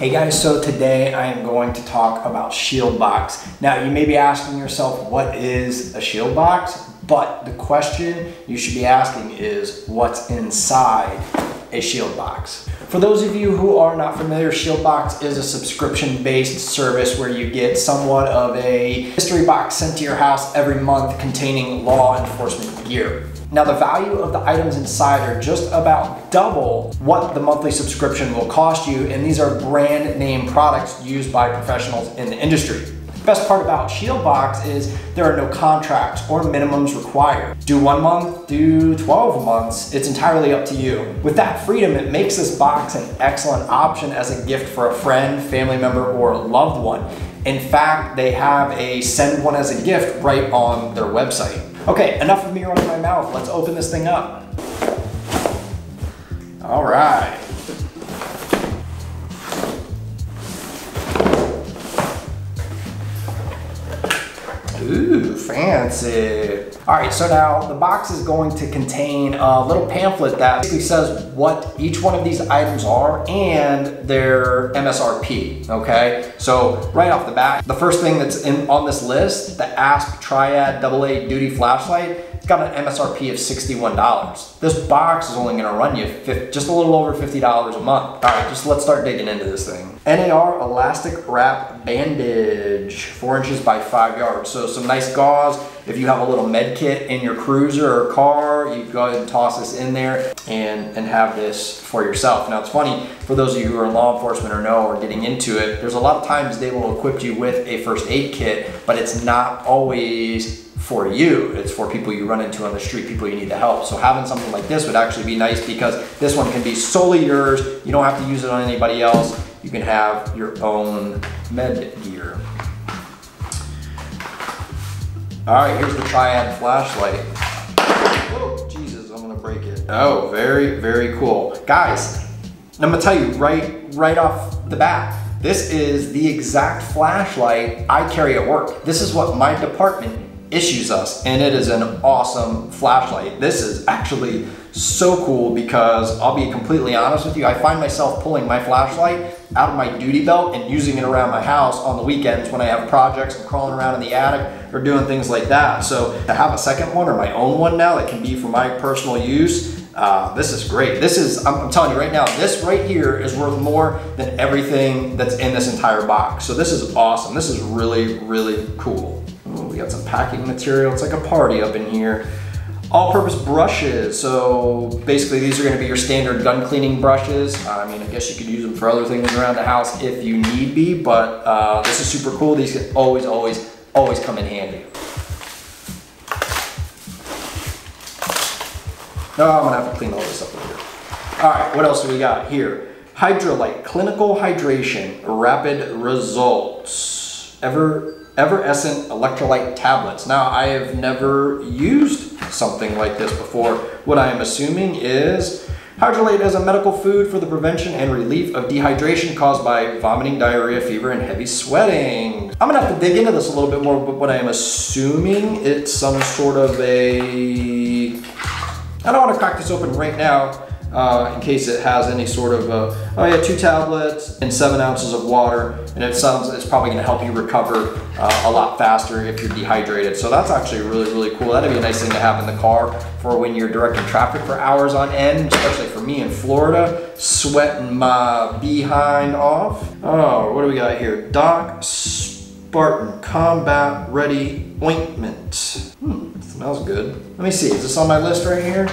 Hey guys, so today I am going to talk about Shield Box. Now you may be asking yourself, what is a Shield Box? But the question you should be asking is, what's inside a Shield Box? For those of you who are not familiar, Shield Box is a subscription-based service where you get somewhat of a mystery box sent to your house every month containing law enforcement gear. Now the value of the items inside are just about double what the monthly subscription will cost you, and these are brand name products used by professionals in the industry. The best part about Shield Box is there are no contracts or minimums required. Do 1 month, do 12 months, it's entirely up to you. With that freedom, it makes this box an excellent option as a gift for a friend, family member, or a loved one. In fact, they have a send one as a gift right on their website. Okay, enough of me running my mouth. Let's open this thing up. All right. Ooh, fancy. All right, so now the box is going to contain a little pamphlet that basically says what each one of these items are and their MSRP, okay? So right off the bat, the first thing that's on this list, the ASP Triad AA Duty Flashlight, it's got an MSRP of $61. This box is only gonna run you just a little over $50 a month. All right, just let's start digging into this thing. NAR Elastic Wrap Bandage, 4 inches by 5 yards. So some nice gauze. If you have a little med kit in your cruiser or car, you go ahead and toss this in there and have this for yourself. Now it's funny, for those of you who are in law enforcement or know or getting into it, there's a lot of times they will equip you with a first aid kit, but it's not always for you. It's for people you run into on the street, people you need to help. So having something like this would actually be nice because this one can be solely yours. You don't have to use it on anybody else. You can have your own med gear. All right, here's the Triad flashlight. Oh, Jesus, I'm gonna break it. Oh, very, very cool. Guys, I'm gonna tell you right off the bat, this is the exact flashlight I carry at work. This is what my department issues us, and it is an awesome flashlight. This is actually so cool because I'll be completely honest with you, I find myself pulling my flashlight out of my duty belt and using it around my house on the weekends when I have projects and crawling around in the attic or doing things like that. So to have a second one or my own one now that can be for my personal use, this is great. This is, I'm telling you right now, this right here is worth more than everything that's in this entire box. So this is awesome. This is really, really cool. Ooh, we got some packing material. It's like a party up in here. All-purpose brushes, so basically these are gonna be your standard gun cleaning brushes. I mean, I guess you could use them for other things around the house if you need be, but this is super cool. These can always come in handy. No, I'm gonna have to clean all this up later. All right, what else do we got here? HydraLite, Clinical Hydration, Rapid Results, EverEssent Electrolyte Tablets. Now, I have never used something like this before. What I am assuming is HydraLite is a medical food for the prevention and relief of dehydration caused by vomiting, diarrhea, fever, and heavy sweating. I'm gonna have to dig into this a little bit more, but what I am assuming it's some sort of a... I don't wanna crack this open right now in case it has any sort of a, oh yeah, 2 tablets and 7 ounces of water, and it sounds it's probably gonna help you recover a lot faster if you're dehydrated. So that's actually really, really cool. That'd be a nice thing to have in the car for when you're directing traffic for hours on end, especially for me in Florida, sweating my behind off. Oh, what do we got here? Doc Spartan Combat Ready Ointment. Smells good. Let me see, is this on my list right here?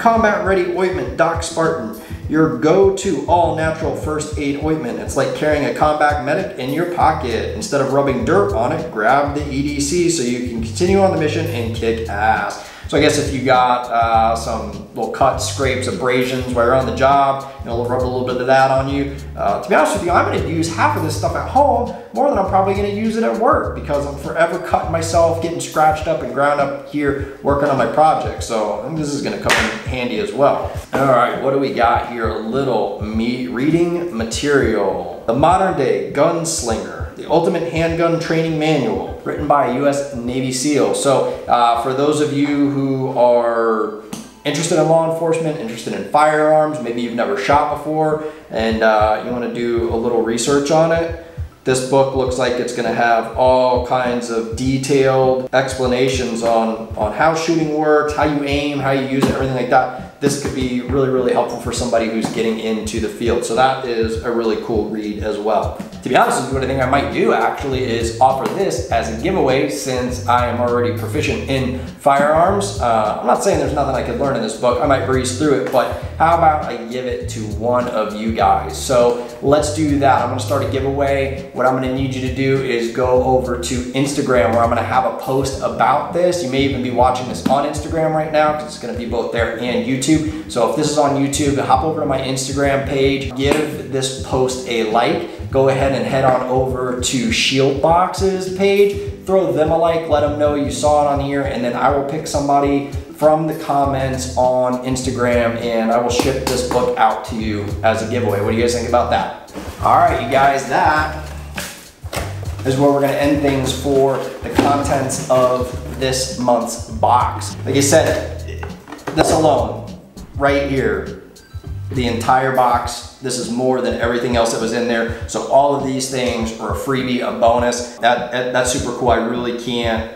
Combat Ready Ointment, Doc Spartan, your go-to all-natural first aid ointment. It's like carrying a combat medic in your pocket. Instead of rubbing dirt on it, grab the EDC so you can continue on the mission and kick ass. So I guess if you got some little cuts, scrapes, abrasions while you're on the job, you know, rub a little bit of that on you. To be honest with you, I'm gonna use half of this stuff at home more than I'm probably gonna use it at work because I'm forever cutting myself, getting scratched up and ground up here, working on my project. So I think this is gonna come in handy as well. All right, what do we got here? A little reading material. The Modern Day Gunslinger, the Ultimate Handgun Training Manual, written by a U.S. Navy SEAL. So for those of you who are interested in law enforcement, interested in firearms, maybe you've never shot before, and you want to do a little research on it, this book looks like it's going to have all kinds of detailed explanations on how shooting works, how you aim, how you use it, everything like that. This could be really, really helpful for somebody who's getting into the field. So that is a really cool read as well. To be honest with you, what I think I might do actually is offer this as a giveaway, since I am already proficient in firearms. I'm not saying there's nothing I could learn in this book. I might breeze through it, but how about I give it to one of you guys? So let's do that. I'm gonna start a giveaway. What I'm gonna need you to do is go over to Instagram, where I'm gonna have a post about this. You may even be watching this on Instagram right now, because it's gonna be both there and YouTube. So if this is on YouTube, hop over to my Instagram page, give this post a like. Go ahead and head on over to Shield Box's page, throw them a like, let them know you saw it on here, and then I will pick somebody from the comments on Instagram and I will ship this book out to you as a giveaway. What do you guys think about that? All right, you guys, that is where we're gonna end things for the contents of this month's box. Like I said, this alone, right here, the entire box, this is more than everything else that was in there. So all of these things are a freebie, a bonus. That's super cool. I really can't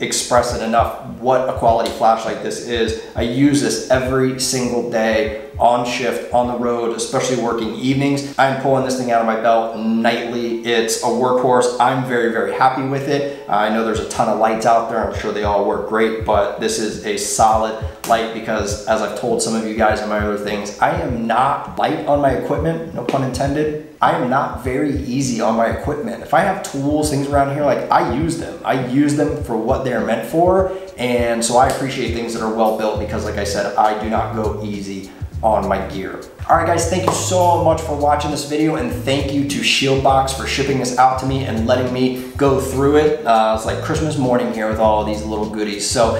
express it enough what a quality flash like this is. I use this every single day on shift, on the road, especially working evenings. I'm pulling this thing out of my belt nightly. It's a workhorse. I'm very, very happy with it. I know there's a ton of lights out there. I'm sure they all work great, but this is a solid light because, as I've told some of you guys in my other things, I am not light on my equipment, no pun intended. I am not very easy on my equipment. If I have tools, things around here, like I use them. I use them for what they're meant for. And so I appreciate things that are well built because, like I said, I do not go easy on my gear. All right, guys, thank you so much for watching this video, and thank you to Shield Box for shipping this out to me and letting me go through it. It's like Christmas morning here with all of these little goodies. So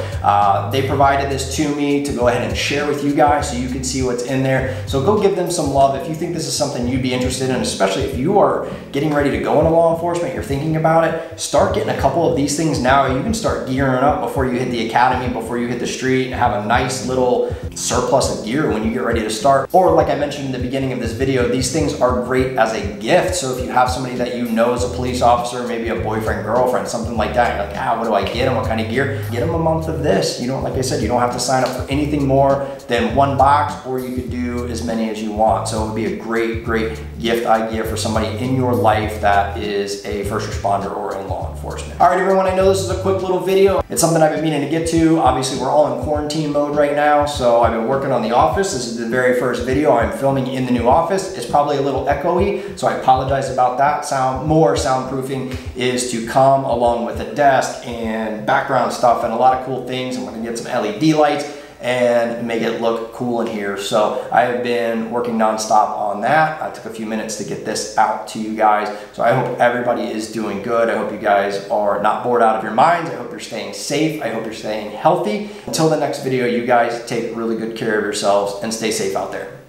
they provided this to me to go ahead and share with you guys so you can see what's in there. So go give them some love if you think this is something you'd be interested in, especially if you are getting ready to go into law enforcement, you're thinking about it, start getting a couple of these things now. You can start gearing up before you hit the academy, before you hit the street, and have a nice little surplus of gear when you get ready to start. Or like I mentioned in the beginning of this video, these things are great as a gift. So if you have somebody that you know is a police officer, maybe a boyfriend, girlfriend, something like that, you're like, what do I get them? What kind of gear? Get them a month of this. You don't, like I said, you don't have to sign up for anything more than one box, or you could do as many as you want. So it would be a great, great gift idea for somebody in your life that is a first responder or in law enforcement. All right, everyone, I know this is a quick little video. It's something I've been meaning to get to. Obviously, we're all in quarantine mode right now. So I've been working on the office. This is the very first video I'm filming in the new office. It's probably a little echoey, so I apologize about that. More soundproofing is to come, along with a desk and background stuff and a lot of cool things. I'm gonna get some LED lights and make it look cool in here. So I have been working nonstop on that. I took a few minutes to get this out to you guys. So I hope everybody is doing good. I hope you guys are not bored out of your minds. I hope you're staying safe. I hope you're staying healthy. Until the next video, you guys take really good care of yourselves and stay safe out there.